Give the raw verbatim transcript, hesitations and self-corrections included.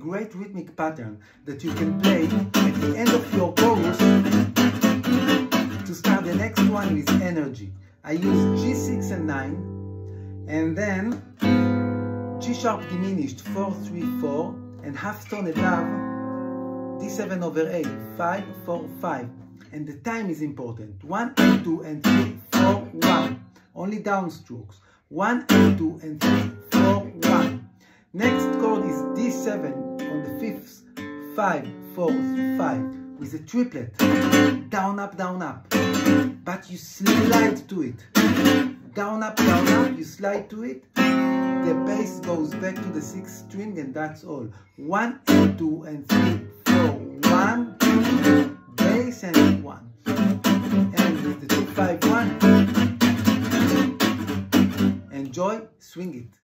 great rhythmic pattern that you can play at the end of your chorus to start the next one with energy. I use G six and nine, and then G sharp diminished four three four, and half tone above D seven over eight, five four five, and the time is important. one eight two and three four one, only downstrokes. one eight two and three four one. Next chord is D seven on the fifths, five four five, with a triplet, down up down up, but you slide to it, down up down up, you slide to it, the bass goes back to the sixth string, and that's all. one eight two and three four one, bass and one, and with the two five one. Enjoy, swing it.